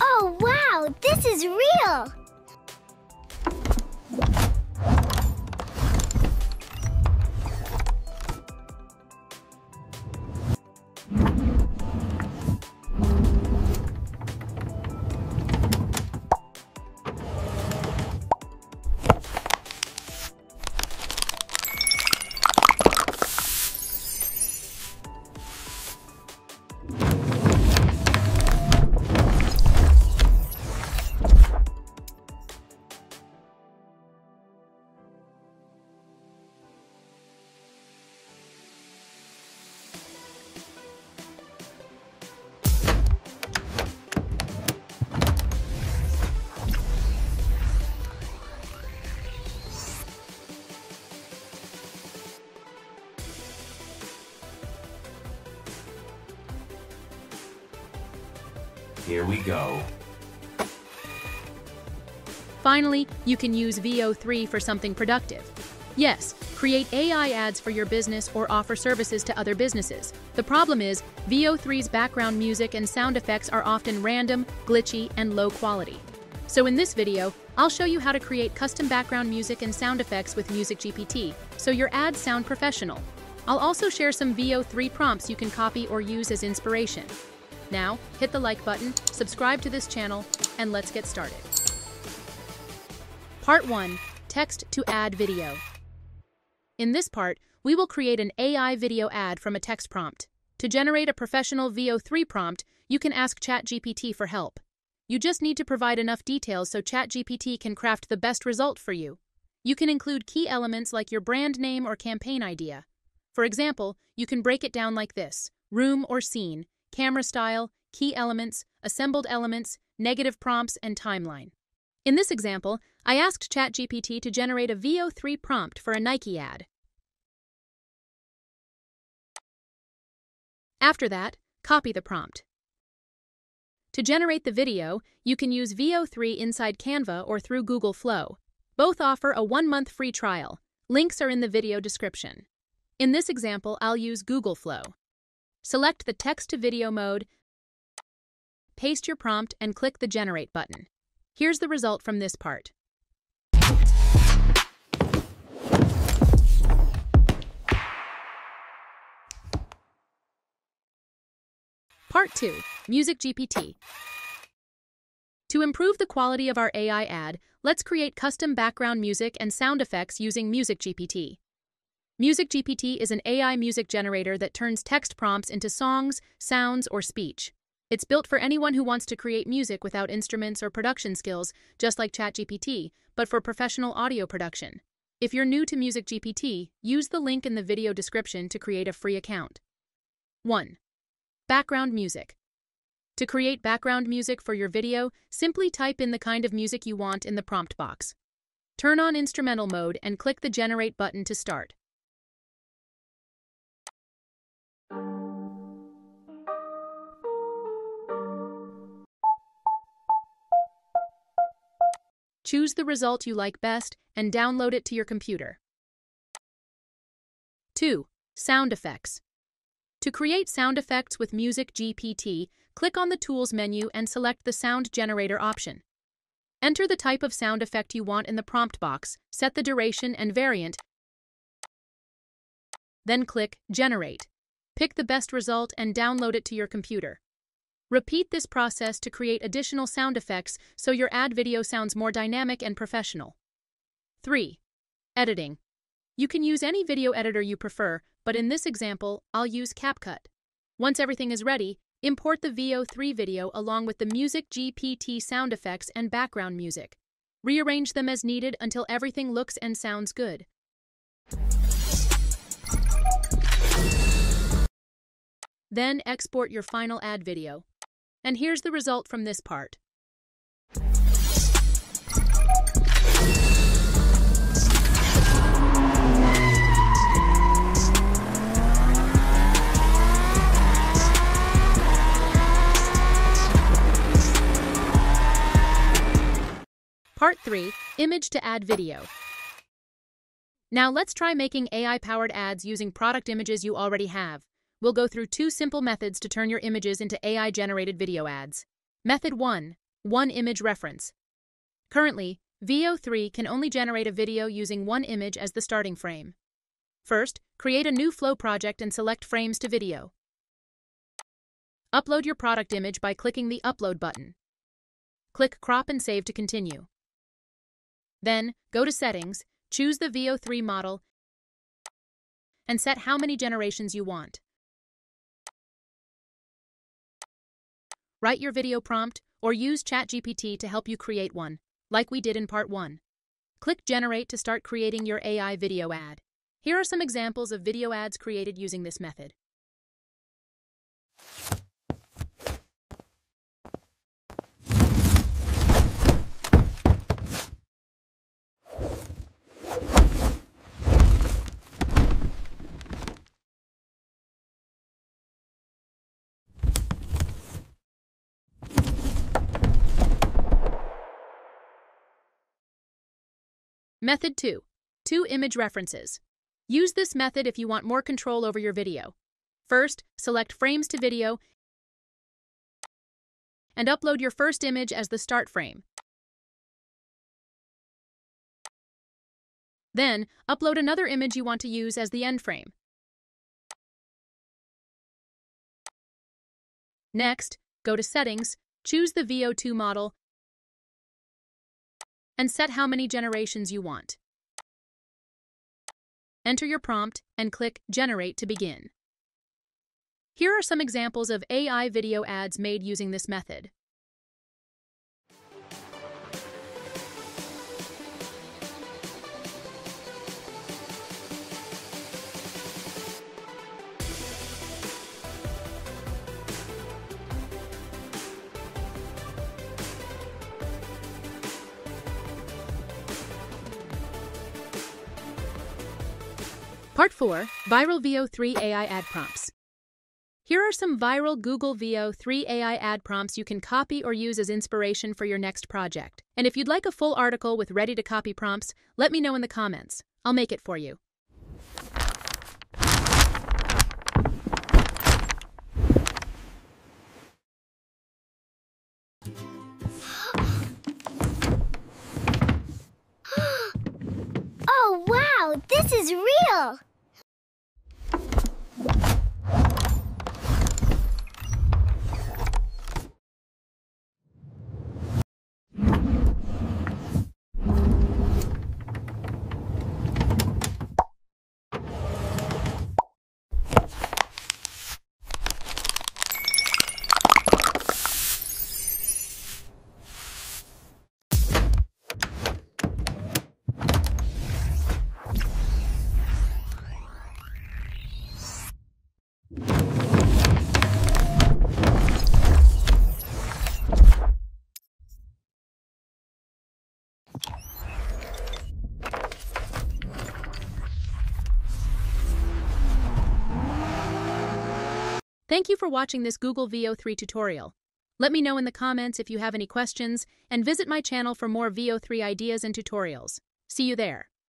Oh, wow! This is real! Here we go. Finally, you can use Veo 3 for something productive. Yes, create AI ads for your business or offer services to other businesses. The problem is, Veo 3's background music and sound effects are often random, glitchy, and low quality. So in this video, I'll show you how to create custom background music and sound effects with MusicGPT, so your ads sound professional. I'll also share some Veo 3 prompts you can copy or use as inspiration. Now, hit the like button, subscribe to this channel, and let's get started. Part 1. Text to ad video. In this part, we will create an AI video ad from a text prompt. To generate a professional Veo 3 prompt, you can ask ChatGPT for help. You just need to provide enough details so ChatGPT can craft the best result for you. You can include key elements like your brand name or campaign idea. For example, you can break it down like this: room or scene, camera style, key elements, assembled elements, negative prompts, and timeline. In this example, I asked ChatGPT to generate a Veo 3 prompt for a Nike ad. After that, copy the prompt. To generate the video, you can use Veo 3 inside Canva or through Google Flow. Both offer a 1-month free trial. Links are in the video description. In this example, I'll use Google Flow. Select the text-to-video mode, paste your prompt, and click the Generate button. Here's the result from this part. Part 2. MusicGPT. To improve the quality of our AI ad, let's create custom background music and sound effects using MusicGPT. MusicGPT is an AI music generator that turns text prompts into songs, sounds, or speech. It's built for anyone who wants to create music without instruments or production skills, just like ChatGPT, but for professional audio production. If you're new to MusicGPT, use the link in the video description to create a free account. 1. Background music. To create background music for your video, simply type in the kind of music you want in the prompt box. Turn on instrumental mode and click the Generate button to start. Choose the result you like best and download it to your computer. 2. Sound effects. To create sound effects with MusicGPT, click on the Tools menu and select the Sound Generator option. Enter the type of sound effect you want in the prompt box, set the duration and variant, then click Generate. Pick the best result and download it to your computer. Repeat this process to create additional sound effects so your ad video sounds more dynamic and professional. 3. Editing. You can use any video editor you prefer, but in this example, I'll use CapCut. Once everything is ready, import the Veo 3 video along with the MusicGPT sound effects and background music. Rearrange them as needed until everything looks and sounds good. Then export your final ad video. And here's the result from this part. Part 3, image to ad video. Now let's try making AI-powered ads using product images you already have. We'll go through two simple methods to turn your images into AI-generated video ads. Method 1. One image reference. Currently, Veo 3 can only generate a video using one image as the starting frame. First, create a new Flow project and select Frames to Video. Upload your product image by clicking the Upload button. Click Crop and Save to continue. Then, go to Settings, choose the Veo 3 model, and set how many generations you want. Write your video prompt, or use ChatGPT to help you create one, like we did in Part 1. Click Generate to start creating your AI video ad. Here are some examples of video ads created using this method. Method 2. Two image references. Use this method if you want more control over your video. First, select Frames to Video and upload your first image as the start frame. Then, upload another image you want to use as the end frame. Next, go to Settings, choose the Veo 2 model, and set how many generations you want. Enter your prompt and click Generate to begin. Here are some examples of AI video ads made using this method. Part 4. Viral Veo 3 AI ad prompts. Here are some viral Google Veo 3 AI ad prompts you can copy or use as inspiration for your next project. And if you'd like a full article with ready-to-copy prompts, let me know in the comments. I'll make it for you. Oh, wow! This is real! Thank you for watching this Google Veo 3 tutorial. Let me know in the comments if you have any questions, and visit my channel for more Veo 3 ideas and tutorials. See you there.